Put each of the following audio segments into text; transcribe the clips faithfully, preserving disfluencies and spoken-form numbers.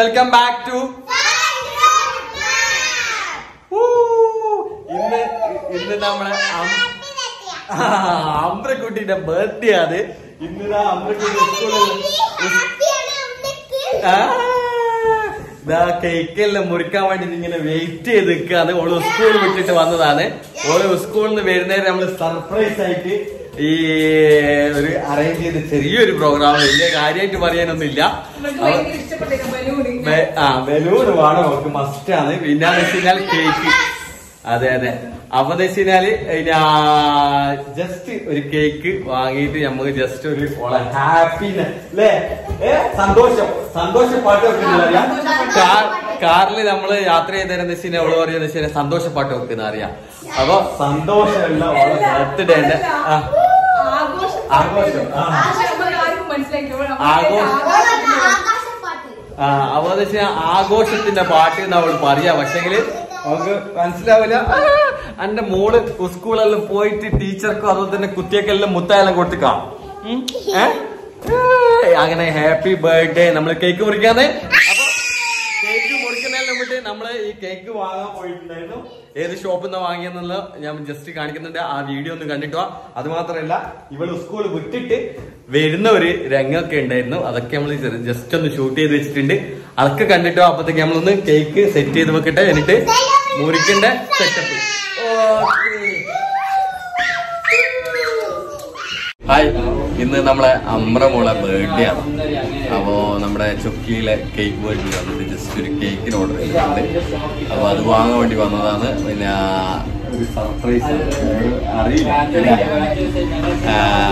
Welcome back to ഇന്ന് ഇന്ന് നമ്മളെ അമ്രക്കുട്ടിയുടെ ബർത്ത്ഡേ ആണ്. ഇന്ന് അമ്രക്കുട്ടി സ്കൂളിൽ കേക്കെല്ലാം മുറിക്കാൻ വേണ്ടി ഇങ്ങനെ വെയിറ്റ് ചെയ്ത് നിൽക്കാണ്. ഓള് സ്കൂളിൽ വിട്ടിട്ട് വന്നതാണ്. ഓള് സ്കൂളിൽ നിന്ന് വരുന്നേരം നമ്മള് സർപ്രൈസ് ആയിട്ട് ഈ ഒരു അറേഞ്ച് ചെയ്ത ചെറിയൊരു പ്രോഗ്രാം. വലിയ കാര്യമായിട്ട് പറയാനൊന്നും ഇല്ല. ആ ബലൂണ് വേണം അവർക്ക്, മസ്റ്റ് ആണ്. പിന്നാന്ന് വെച്ച് കഴിഞ്ഞാൽ കേക്ക്, അതെ അതെ. അപ്പൊ എന്ന് വെച്ച് കഴിഞ്ഞാല് ജസ്റ്റ് ഒരു കേക്ക് വാങ്ങിയിട്ട് നമുക്ക് ജസ്റ്റ് ഒരു ഹാപ്പിനെസ് അല്ലേ, സന്തോഷം സന്തോഷപ്പാട്ട് വെക്കുന്ന അറിയാം. കാറിൽ നമ്മള് യാത്ര ചെയ്തതെന്ന് വെച്ച് കഴിഞ്ഞാൽ അവള് പറയാന്ന് വെച്ച് കഴിഞ്ഞാൽ സന്തോഷപ്പാട്ട് വെക്കുന്ന അറിയാം. അപ്പൊ സന്തോഷമുള്ള ഓളെ ബർത്ത്ഡേ ആഘോഷം ആ അപ്പൊ എന്ന് വെച്ച് കഴിഞ്ഞാൽ ആഘോഷത്തിന്റെ പാട്ട് എന്ന് അവള് പറയാ. പക്ഷെങ്കില് നമുക്ക് മനസ്സിലാവില്ല. എന്റെ മോള് സ്കൂളെല്ലാം പോയിട്ട് ടീച്ചർക്കും അതുപോലെ തന്നെ കുട്ടികൾക്കെല്ലാം മുത്തായെല്ലാം കൊടുത്തിക്കാം. അങ്ങനെ ഹാപ്പി ബർത്ത്ഡേ. നമ്മള് കേക്ക് മുറിക്കാതെ അപ്പൊ കേക്ക് മുറിക്കുന്നതിന് മുമ്പ് നമ്മള് ഈ കേക്ക് വാങ്ങാൻ പോയിട്ടുണ്ടായിരുന്നു. ഏത് ഷോപ്പിൽ നിന്ന് വാങ്ങിയെന്നുള്ള ഞാൻ ജസ്റ്റ് കാണിക്കുന്നുണ്ട്. ആ വീഡിയോ ഒന്ന് കണ്ടിട്ടോ. അത് മാത്രമല്ല ഇവള് സ്കൂൾ വിട്ടിട്ട് വരുന്ന ഒരു രംഗമൊക്കെ ഉണ്ടായിരുന്നു. അതൊക്കെ നമ്മള് ജസ്റ്റ് ഒന്ന് ഷൂട്ട് ചെയ്ത് വെച്ചിട്ടുണ്ട്. അതൊക്കെ കണ്ടിട്ടോ. അപ്പത്തേക്ക് നമ്മളൊന്ന് കേക്ക് സെറ്റ് ചെയ്ത് വെക്കട്ടെ. എന്നിട്ട് മുറിക്കേണ്ട സെറ്റപ്പ്. ഹായ്, ഇന്ന് നമ്മളെ അമ്ര മോളെ ബർത്ത്ഡേ ആണ്. അപ്പോ നമ്മുടെ ചൊക്കിയിലെ കേക്ക് ബർത്ത്ഡേ വന്നിട്ട് ജസ്റ്റ് ഒരു കേക്കിന് ഓർഡർ ചെയ്തിട്ടുണ്ട്. അപ്പൊ അത് വാങ്ങാൻ വേണ്ടി വന്നതാണ്. പിന്നെ സർപ്രൈസ് അറിയില്ല.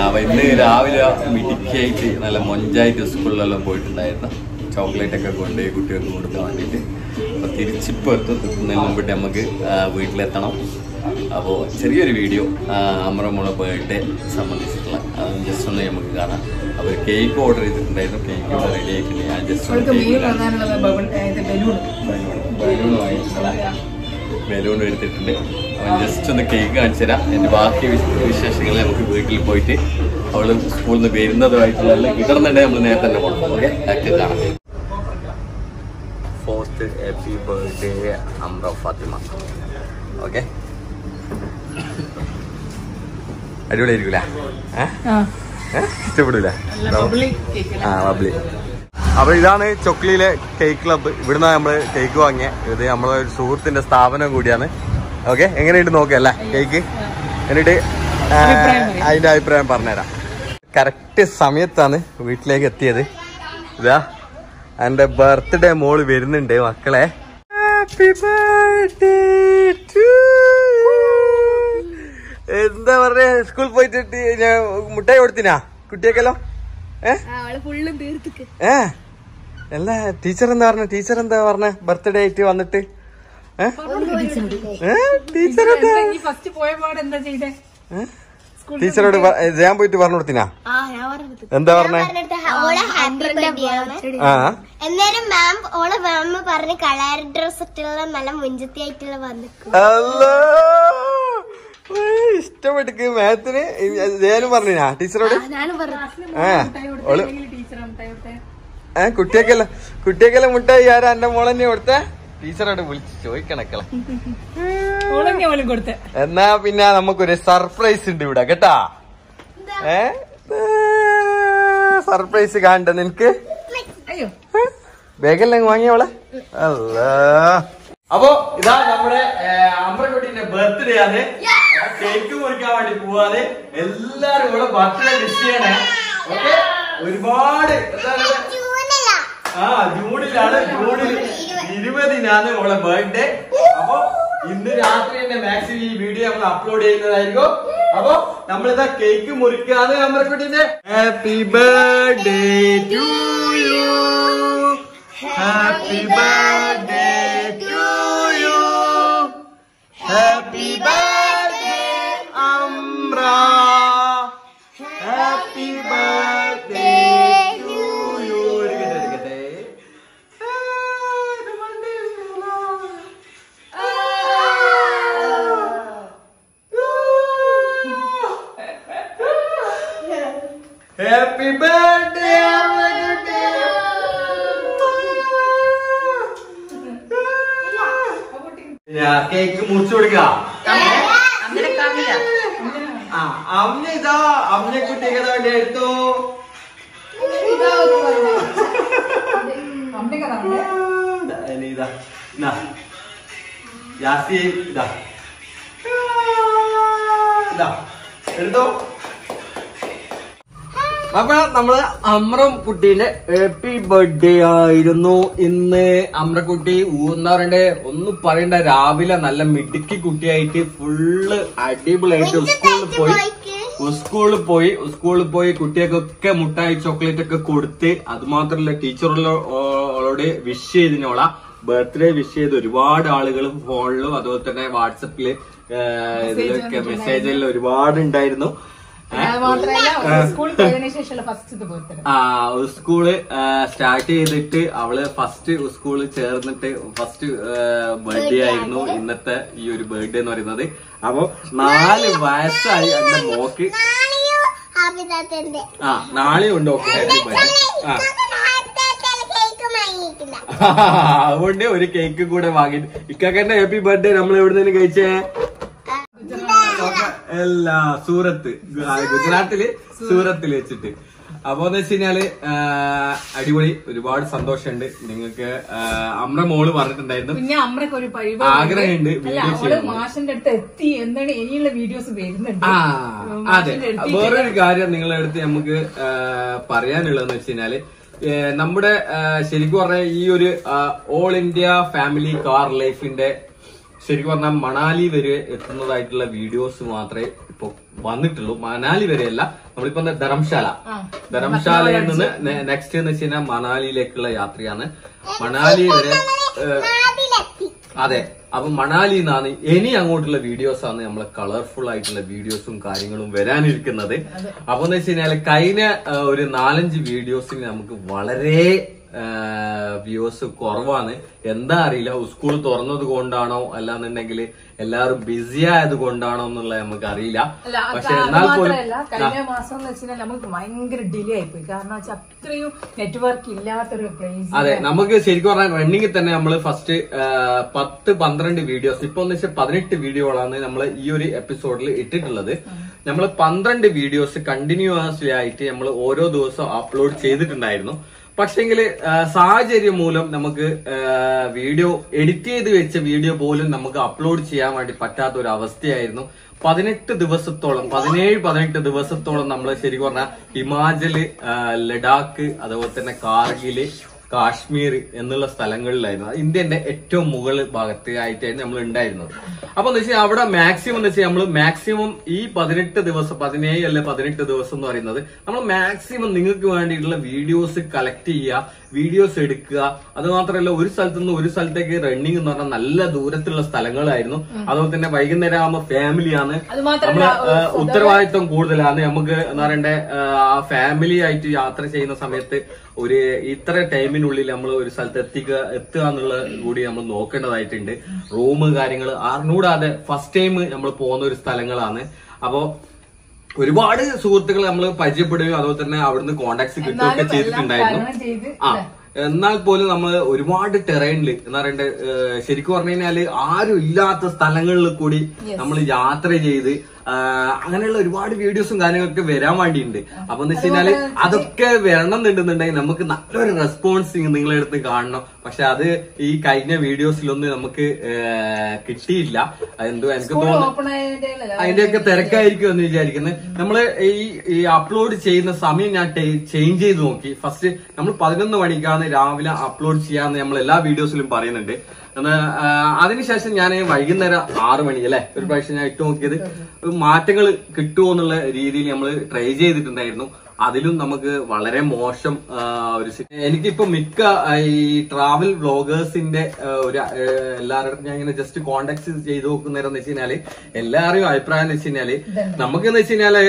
അപ്പൊ ഇന്ന് രാവിലെ മിടുക്കിയായിട്ട് നല്ല മൊഞ്ചായിട്ട് സ്കൂളിലെല്ലാം പോയിട്ടുണ്ടായിരുന്നു. ചോക്ലേറ്റ് ഒക്കെ കൊണ്ടുപോയി കുട്ടികൾക്ക് കൊടുക്കാൻ വേണ്ടിയിട്ട്. അപ്പോൾ തിരിച്ചിപ്പോൾ എത്തുന്നതിന് മുമ്പിട്ട് നമുക്ക് വീട്ടിലെത്തണം. അപ്പോൾ ചെറിയൊരു വീഡിയോ അമ്ര മോളെ ബർത്ത്ഡേ സംബന്ധിച്ചിട്ടുള്ള ജസ്റ്റ് ഒന്ന് നമുക്ക് കാണാം. അപ്പോൾ കേക്ക് ഓർഡർ ചെയ്തിട്ടുണ്ടായിരുന്നു. കേക്ക് ഇവിടെ റെഡി ആയിട്ടുണ്ട്. ഞാൻ ജസ്റ്റ് ബലൂൺ വാങ്ങിച്ചിട്ടുള്ള ബലൂൺ എടുത്തിട്ടുണ്ട്. അവൻ ജസ്റ്റ് ഒന്ന് കേക്ക് കാണിച്ചു തരാം. എൻ്റെ ബാക്കി വിശേഷങ്ങൾ നമുക്ക് വീട്ടിൽ പോയിട്ട് അവള് സ്കൂളിൽ നിന്ന് വരുന്നതുമായിട്ടുള്ള കിടന്നുണ്ടെങ്കിൽ നമ്മൾ നേരത്തെ തന്നെ കൊടുക്കും. ഓക്കെ, ഒക്കെ കാണാം. ഫോർത്ത് ഹാപ്പി ബർത്ത്ഡേ അമ്ര ഫാത്തിമ. ഓക്കെ, അടിപൊളിയായിരിക്കൂല, ഇഷ്ടപ്പെടില്ല. ആ ബബ്ലി. അപ്പോൾ ഇതാണ് ചൊക്ലിയിലെ കേക്ക് ക്ലബ്ബ്. ഇവിടുന്ന് നമ്മൾ കേക്ക് വാങ്ങിയ ഇത് നമ്മളെ ഒരു സുഹൃത്തിന്റെ സ്ഥാപനം കൂടിയാണ്. ഓക്കെ, എങ്ങനെയുണ്ട് നോക്കിയല്ലേ കേക്ക്? എന്നിട്ട് അതിന്റെ അഭിപ്രായം പറഞ്ഞുതരാം. കറക്റ്റ് സമയത്താണ് വീട്ടിലേക്ക് എത്തിയത്. ഇതാ എന്റെ ബർത്ത്ഡേ മോള് വരുന്നുണ്ട്. മക്കളെ എന്താ പറയാ, സ്കൂളിൽ പോയിട്ട് ഞാൻ മുട്ടായി കൊടുത്തിനാ കുട്ടിയൊക്കെല്ലോ. ഏ അല്ല, ടീച്ചർ എന്താ പറഞ്ഞ ടീച്ചർ എന്താ പറഞ്ഞ ബർത്ത്ഡേ ആയിട്ട് വന്നിട്ട് ടീച്ചർ ടീച്ചറോട് ഞാൻ പോയിട്ട് പറഞ്ഞു കൊടുത്തിനാ എന്താ പറഞ്ഞേ? ഇഷ്ടപ്പെട്ടു മാത്തിന് ഞാനും പറഞ്ഞാ ടീച്ചറോട്. ഏ കുട്ടിയൊക്കെല്ല കുട്ടിയൊക്കെല്ല മുട്ടായി ആരാ എന്റെ മോളെന്നെ കൊടുത്തേ? ടീച്ചറോട് വിളിച്ച് ചോദിക്കണക്കളെ. എന്നാ പിന്നെ നമുക്കൊരു സർപ്രൈസ് ഉണ്ട് ഇവിടെ കേട്ടാ. ഏ സർപ്രൈസ് കാണണ്ട നിനക്ക്. ബേഗെല്ലാം വാങ്ങിയവളെ. അല്ല അപ്പൊ ഇതാ നമ്മുടെ അമ്രക്കുട്ടിന്റെ ബർത്ത്ഡേ ആണ്. കേക്ക് മുറിക്കാൻ വേണ്ടി പോവാതെ എല്ലാരും ഇവിടെ ബർത്ത്ഡേ മിസ് ചെയ്യണേ. ഓക്കെ, ഒരുപാട് ആ ജൂണിലാണ്. ജൂണിൽ ഇരുപതിനാണ് ഓളെ ബർത്ത്ഡേ. അപ്പൊ ഇന്ന് രാത്രി തന്നെ മാക്സിമം ഈ വീഡിയോ നമ്മൾ അപ്ലോഡ് ചെയ്യുന്നതായിരിക്കും. അപ്പൊ നമ്മളിതാ കേക്ക് മുറിക്കാതെ അമ്രക്കുട്ടിന്റെ happy birthday to you, happy birthday to you, happy birthday Amra, happy birthday to you. എടുക്കട്ടെ എടുക്കട്ടെ. Happy birthday. Yeah, cake Mutsurga. I'm going to come here. I'm going to take another day too. I'm going to take another day. Yasi, da. Da. Hello. Papa, Namara, Amram Kutine, happy birthday. I don't know in the Amra Kuti, Una and a Unu Parenda Ravil and Alamitiki Kuti, full edible school poi, school poi, school poi, Kuteka, Mutai, chocolate, Kurte, Admather, teacher, already wishes in Ola. Birthday wishes reward all follow other than WhatsApp message reward and died no. School first birthday. Ah, school started it. Our first school chair first birthday I know in that your birthday or another. About Nali Vasa and the walking. Ah, Nali and okay. One day, we cake good happy birthday, Ramla Surat, Gujaratili, Surat Village. About the Sinale, Adibuli, reward Sandosh and Amra Moll, Agra and videos. Ah, Garden, yeah, number uh Sherikora Yuri uh all India family car life in the Sherikwana Manali very ethnoditla videos matre Banditlo Manali Verella Amripana Dharamshala. Dharamshala and next in the China Manali Lekla Yatriana Manali Vere Ade Abu Manali Nani any angular videos on the colorful videos from Karingalum Verani Kanade. Upon the Sinala Kaina or Nalanj videos in Amku Valare viewers of Corvane, Enda Rila, school Torno the Gondano, Alan and Negli, Elar Bizia the Gondano, Lamagarilla, Kaina Mason, the Sinamuk Mangre delay, Picana Chapter, network, Killa, the reprise. Namaka Sirko and running it and Amla first. twelve videos. Now, this is eighteen videos. We have this episode. We have twelve videos continuously. We upload every day. But we have video edited video. We upload video. eighteen ദിവസത്തോളം seventeen eighteen ദിവസത്തോളം നമ്മൾ ശരിക്കും പറഞ്ഞാൽ ഹിമാചൽ ലഡാക്ക് അതുപോലെ തന്നെ Kargil Kashmir and the Stalangal Lina. Indian Eto Mughal Bagati, I ten Amlin Dino. Upon the Shavada maximum the Samlu maximum E. Padinetta, there was a Padine, Ele Padinetta, there was some or another. Among maximum Ningu and little videos collectia, videos edica, other result and the result take running on an Allah Duratilla Stalangal Lino, other than a Viganera family on it. Utterwise on Gordalana, Amug Naranda family I to Yatra China Samete. Itra time in Ulilamlo result that Tika Ethanula Gudiam Lokana right in day, Roma Garingal are no other first time Amalpono is Talangalane about reward is Surtakalam Pajipudu, other than our contacts in Diamond. Not Polam reward terrain, Sherikornale, are you Yata Stalangal Kudi, Amal Yatra Jedi. അങ്ങനെ ഉള്ള ഒരുപാട് വീഡിയോസും കാര്യങ്ങളൊക്കെ വരാൻ വേണ്ടിണ്ട്. അപ്പോൾ എന്ന് വെച്ചാൽ അതൊക്കെ വരണം എന്നുണ്ടെന്നുണ്ടെങ്കിൽ നമുക്ക് നല്ലൊരു റെസ്പോൺസ് നിങ്ങളെ അടുത്ത് കാണണം. പക്ഷേ അത് ഈ കഴിഞ്ഞ വീഡിയോസിലൊന്നും നമുക്ക് കിട്ടിയില്ല. അതെന്തോ എനിക്ക് തോന്നുന്നു. അതിന്റെയൊക്കെ തിരക്കായിരിക്കും എന്ന് വിചാരിക്കുന്നു. നമ്മൾ ഈ അപ്ലോഡ് ചെയ്യുന്ന സമയം ഞാൻ ചേഞ്ച് ചെയ്തു നോക്കി. ഫസ്റ്റ് നമ്മൾ പതിനൊന്ന് മണിക്കാണ് രാവിലെ അപ്ലോഡ് ചെയ്യാന്ന് നമ്മൾ എല്ലാ വീഡിയോസിലും പറയുന്നുണ്ട്. അതിനുശേഷം ഞാൻ വൈകുന്നേരം ആറ് മണി അല്ലേ ഒരു പ്രാവശ്യം ഞാൻ ഇട്ട് നോക്കിയത് മാറ്റങ്ങൾ കിട്ടുമോ എന്നുള്ള രീതിയിൽ നമ്മൾ ട്രൈ ചെയ്തിട്ടുണ്ടായിരുന്നു. അതിലും നമുക്ക് വളരെ മോശം ഒരു എനിക്കിപ്പോ മിക്ക ഈ ട്രാവൽ വ്ളോഗേഴ്സിന്റെ ഒരു എല്ലാവരും ഞാൻ ഇങ്ങനെ ജസ്റ്റ് കോണ്ടാക്ട് ചെയ്ത് നോക്കുന്നേരെന്ന് വെച്ച് കഴിഞ്ഞാല് എല്ലാവരും അഭിപ്രായം എന്ന് വെച്ച് കഴിഞ്ഞാല് നമുക്ക് എന്ന് വെച്ച് കഴിഞ്ഞാല്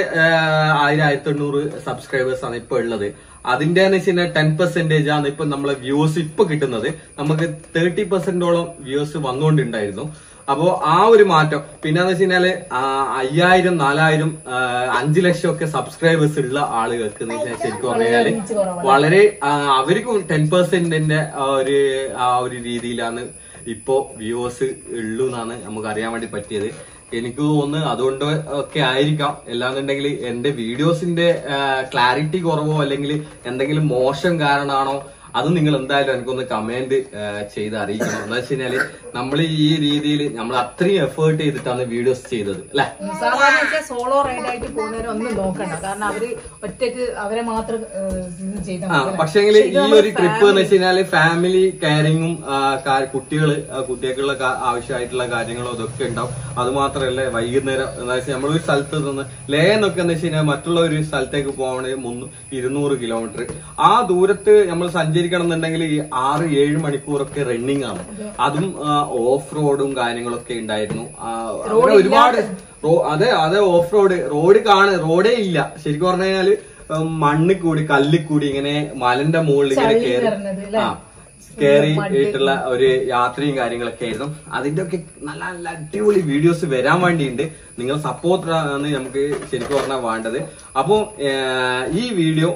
ആയിരം ആയിരത്തി എണ്ണൂറ് സബ്സ്ക്രൈബേഴ്സ് ആണ് ഇപ്പൊ ഉള്ളത്. അതിന്റെ എന്ന് വെച്ച് കഴിഞ്ഞാൽ ടെൻ പെർസെന്റേജ് ആണ് ഇപ്പൊ നമ്മളെ വ്യൂസ് ഇപ്പൊ കിട്ടുന്നത്. നമുക്ക് തേർട്ടി പെർസെന്റോളം വ്യൂസ് വന്നുകൊണ്ടുണ്ടായിരുന്നു. അപ്പോൾ ആ ഒരു മാറ്റം പിന്നെന്ന് വെച്ച് കഴിഞ്ഞാല് അയ്യായിരം നാലായിരം അഞ്ചു ലക്ഷം ഒക്കെ സബ്സ്ക്രൈബേഴ്സ് ഉള്ള ആളുകൾക്ക് ശരിക്കും പറഞ്ഞാല് വളരെ അവർക്കും ടെൻ പെർസെന്റിന്റെ ഒരു ആ ഒരു രീതിയിലാണ് ഈ Ipo viewers Lunana Amagariamati Pati. Eniku on the Adondo Kairika Elan and the videos in the clarity Gorvo Langley and the motion Garanano. I don't think I'm going to comment Cheda. Namely, really, number three effort is the ton of videos Cheda. Like solo red eye to corner on the local. But take Avamatra. Partially, you prefer nationally family carrying a car, Kutil, Kutakala, Avshaitla, Gardinal, the Kenda, Adamatra, Vaginera, Nasamu Saltas on the Layan of Kanashina, Matulor, Saltek upon a Mun, Irunur kilometer. Ah, Durate, Yamal Sanjay. six seven മണിക്കൂറൊക്കെ running ആണ് അതും of റോഡും കാര്യങ്ങളൊക്കെ ഉണ്ടായിരുന്നു ഒരുപാട് അതെ അതെ off road road കാണ റോഡേ ഇല്ല ശരിക്കും പറഞ്ഞാൽ മണ്ണ് കൂടി കല്ല് കൂടി ഇങ്ങനെ മലന്റെ മുകളിൽ ഇങ്ങനെ കേറി കേറി ഇട്ടുള്ള ഒരു യാത്രയും കാര്യങ്ങളൊക്കെ ആയിരുന്നു അതിന്റെ ഒക്കെ നല്ല നല്ല അടിപൊളി വീഡിയോസ് വരാൻ വേണ്ടിയുണ്ട് നിങ്ങൾ സപ്പോർട്ട് ആണ് നമുക്ക് ശരിക്കും പറഞ്ഞാൽ വേണ്ടത് അപ്പോൾ ഈ വീഡിയോ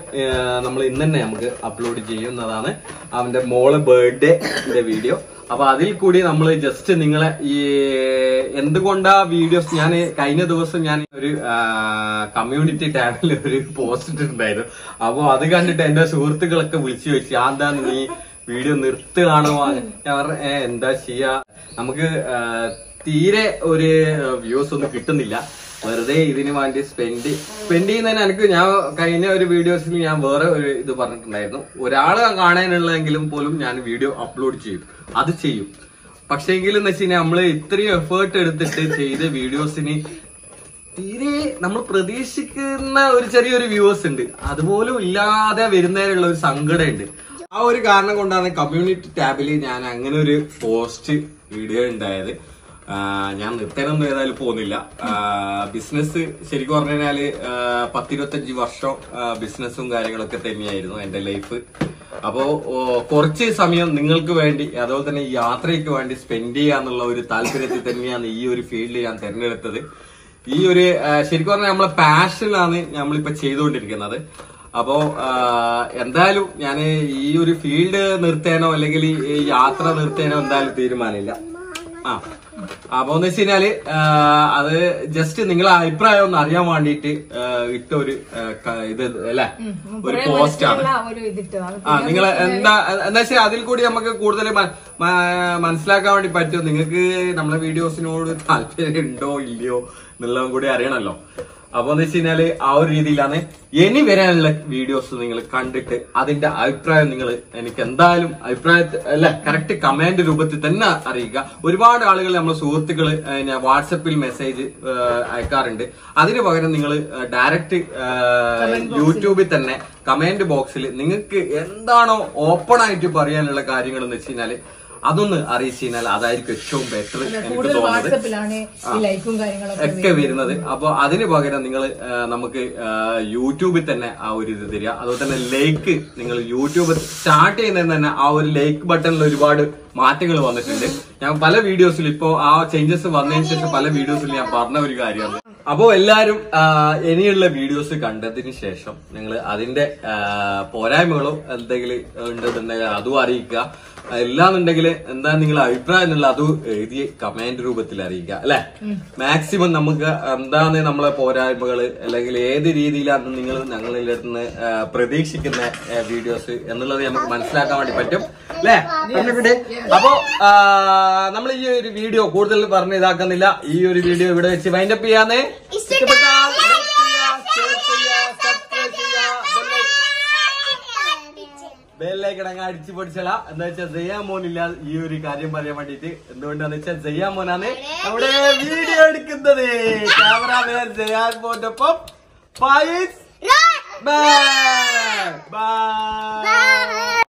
നമ്മൾ ഇന്ന് തന്നെ നമുക്ക് അപ്ലോഡ് ചെയ്യുന്നതാണ് അവന്റെ മോള് ബർത്ത്ഡേന്റെ വീഡിയോ അപ്പോൾ അതിൽ കൂടി നമ്മൾ ജസ്റ്റ് നിങ്ങളെ ഈ എന്തുകൊണ്ടാ വീഡിയോസ് ഞാൻ കഴിഞ്ഞ ദിവസം ഞാൻ ഒരു കമ്മ്യൂണിറ്റി ടാബിൽ ഒരു പോസ്റ്റ് ഇട്ടിട്ടുണ്ടായിരുന്നു അപ്പോൾ അത് കണ്ടിട്ട് എന്റെ സുഹൃത്തുക്കളൊക്കെ വിളിച്ചു വെച്ചു ആന്താ നീ വീഡിയോ നിർത്തുകയാണോ എന്താ ചെയ്യാ നമുക്ക് തീരെ ഒരു വ്യൂസ് ഒന്നും കിട്ടുന്നില്ല വെറുതെ ഇതിനു വേണ്ടി സ്പെൻഡ് സ്പെൻഡ് ചെയ്യുന്നതിന് എനിക്ക് ഞാൻ കഴിഞ്ഞ ഒരു വീഡിയോസിൽ ഞാൻ വേറെ ഒരു ഇത് പറഞ്ഞിട്ടുണ്ടായിരുന്നു ഒരാൾ കാണാനുള്ളതെങ്കിലും പോലും ഞാൻ വീഡിയോ അപ്ലോഡ് ചെയ്യും അത് ചെയ്യും പക്ഷെ എങ്കിലെന്ന് വെച്ച് കഴിഞ്ഞാൽ നമ്മള് ഇത്രയും എഫേർട്ട് എടുത്തിട്ട് ചെയ്ത വീഡിയോസിന് തീരെ നമ്മൾ പ്രതീക്ഷിക്കുന്ന ഒരു ചെറിയൊരു വ്യൂസ് ഉണ്ട് അതുപോലും ഇല്ലാതെ വരുന്നതിനുള്ള ഒരു സങ്കടം ഉണ്ട് ആ ഒരു കാരണം കൊണ്ടാണ് കമ്മ്യൂണിറ്റി ടാബിൽ ഞാൻ അങ്ങനെ ഒരു പോസ്റ്റ് വീഡിയോ ഉണ്ടായത് ഞാൻ നിർത്തനൊന്നും ഏതായാലും പോകുന്നില്ല ബിസിനസ് ശരിക്കും പറഞ്ഞു കഴിഞ്ഞാൽ പത്തിരുപത്തഞ്ച് വർഷം ബിസിനസ്സും കാര്യങ്ങളൊക്കെ തന്നെയായിരുന്നു എൻ്റെ ലൈഫ് അപ്പോൾ കുറച്ച് സമയം നിങ്ങൾക്ക് വേണ്ടി അതുപോലെ തന്നെ യാത്രയ്ക്ക് വേണ്ടി സ്പെൻഡ് ചെയ്യാന്നുള്ള ഒരു താല്പര്യത്തിൽ തന്നെയാണ് ഈ ഒരു ഫീൽഡ് ഞാൻ തിരഞ്ഞെടുത്തത് ഈ ഒരു ശരിക്കും പറഞ്ഞാൽ നമ്മളെ പാഷനാണ് നമ്മളിപ്പോൾ ചെയ്തുകൊണ്ടിരിക്കുന്നത് അപ്പോ എന്തായാലും ഞാൻ ഈ ഒരു ഫീൽഡ് നിർത്തേനോ അല്ലെങ്കിൽ ഈ യാത്ര നിർത്തേനോ എന്തായാലും തീരുമാനമില്ല ആ അപ്പോന്ന് വെച്ച് കഴിഞ്ഞാല് അത് ജസ്റ്റ് നിങ്ങളെ അഭിപ്രായം ഒന്ന് അറിയാൻ വേണ്ടിട്ട് ഇട്ട ഒരു ഇത് അല്ലെ ഒരു പോസ്റ്റ് ആണ് ആ നിങ്ങൾ എന്താ എന്താ വെച്ചാൽ അതിൽ കൂടി നമുക്ക് കൂടുതൽ മനസ്സിലാക്കാൻ വേണ്ടി പറ്റുമോ നിങ്ങൾക്ക് നമ്മളെ വീഡിയോസിനോട് താല്പര്യം ഉണ്ടോ ഇല്ലയോ എന്നുള്ളതും കൂടി അറിയണല്ലോ അപ്പൊ എന്ന് വെച്ച് കഴിഞ്ഞാല് ആ ഒരു രീതിയിലാണ് ഇനി വരാനുള്ള വീഡിയോസ് നിങ്ങൾ കണ്ടിട്ട് അതിന്റെ അഭിപ്രായം നിങ്ങൾ എനിക്ക് എന്തായാലും അഭിപ്രായത്തിൽ അല്ല കറക്റ്റ് കമന്റ് രൂപത്തിൽ തന്നെ അറിയിക്കുക ഒരുപാട് ആളുകൾ നമ്മളെ സുഹൃത്തുക്കൾ വാട്സപ്പിൽ മെസ്സേജ് അയക്കാറുണ്ട് അതിന് പകരം നിങ്ങൾ ഡയറക്റ്റ് യൂട്യൂബിൽ തന്നെ കമന്റ് ബോക്സിൽ നിങ്ങൾക്ക് എന്താണോ ഓപ്പൺ ആയിട്ട് പറയാനുള്ള കാര്യങ്ങൾ എന്ന് വെച്ച് കഴിഞ്ഞാല് അതൊന്ന് അറിയിച്ചു കഴിഞ്ഞാൽ അതായിരിക്കും ഏറ്റവും ബെറ്റർ എനിക്ക് തോന്നുന്നത് ഒക്കെ വരുന്നത് അപ്പൊ അതിന് പകരം നിങ്ങൾ നമുക്ക് യൂട്യൂബിൽ തന്നെ ആ ഒരു ഇത് തരിക അതുപോലെ തന്നെ ലൈക്ക് നിങ്ങൾ യൂട്യൂബ് സ്റ്റാർട്ട് ചെയ്യുന്നതിന് തന്നെ ആ ഒരു ലൈക്ക് ബട്ടണിൽ ഒരുപാട് മാറ്റങ്ങൾ വന്നിട്ടുണ്ട് ഞാൻ പല വീഡിയോസിൽ ഇപ്പോ ആ ചേഞ്ചസ് വന്നതിന് ശേഷം പല വീഡിയോസിൽ ഞാൻ പറഞ്ഞ ഒരു കാര്യമാണ് അപ്പോ എല്ലാരും ഇനിയുള്ള വീഡിയോസ് കണ്ടതിന് ശേഷം നിങ്ങൾ അതിന്റെ പോരായ്മകളോ എന്തെങ്കിലും ഉണ്ടെന്നുണ്ടെങ്കിൽ അതും അറിയിക്കുക എല്ലാന്നുണ്ടെങ്കിൽ എന്താ നിങ്ങളെ അഭിപ്രായം എന്നുള്ള അത് എഴുതി കമന്റ് രൂപത്തിൽ അറിയിക്കുക അല്ലെ മാക്സിമം നമുക്ക് എന്താണ് നമ്മളെ പോരായ്മകള് അല്ലെങ്കിൽ ഏത് രീതിയിലാണ് നിങ്ങൾ ഞങ്ങളുടെ അടുത്ത് പ്രതീക്ഷിക്കുന്ന വീഡിയോസ് എന്നുള്ളത് നമുക്ക് മനസ്സിലാക്കാൻ വേണ്ടി പറ്റും അല്ലെ അപ്പോ നമ്മൾ ഈ ഒരു വീഡിയോ കൂടുതൽ പറഞ്ഞ് ഇതാക്കുന്നില്ല ഈ ഒരു വീഡിയോ ഇവിടെ വെച്ച് വൈൻഡപ്പ് ചെയ്യാന്നേ ബെല്ലൈക്കടങ്ങ അടിച്ചു പൊടിച്ചല എന്താ വെച്ചാൽ ജയ്യാമോനില്ല ഈ ഒരു കാര്യം പറയാൻ വേണ്ടിട്ട് എന്തുകൊണ്ടാന്ന് വെച്ചാൽ ജയ്യാമോനാണ് നമ്മുടെ വീഡിയോ എടുക്കുന്നത് ക്യാമറമാൻ ജയ്യാമോനൊപ്പം ഫൈസ് ബൈ